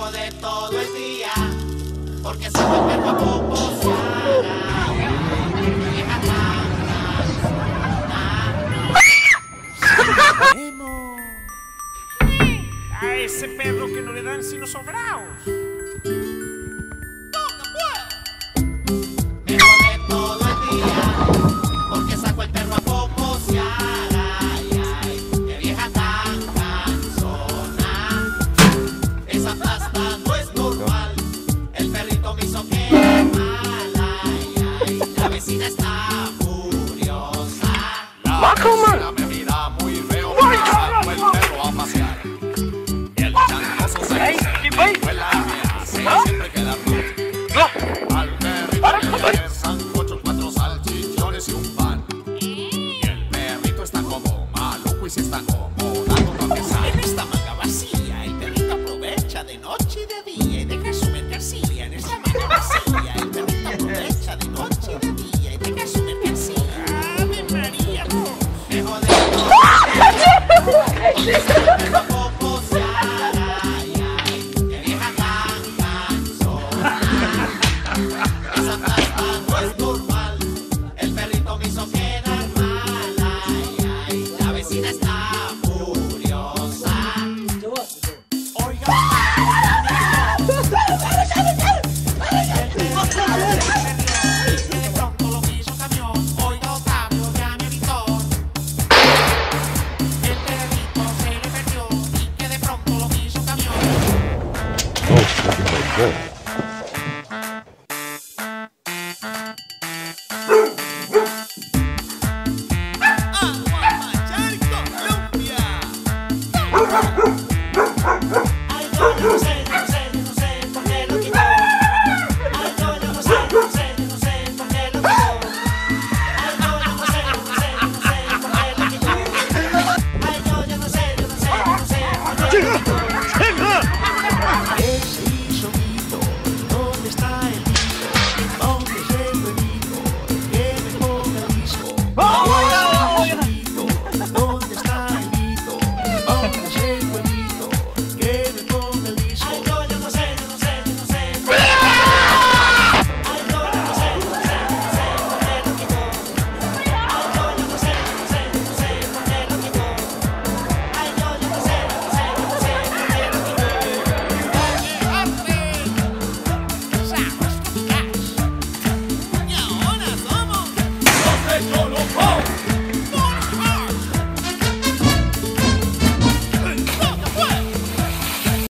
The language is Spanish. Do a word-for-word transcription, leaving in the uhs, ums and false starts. largo de todo el día, porque su cuerpo a poco se hará. A ese perro que no le dan sino sobraos. Good.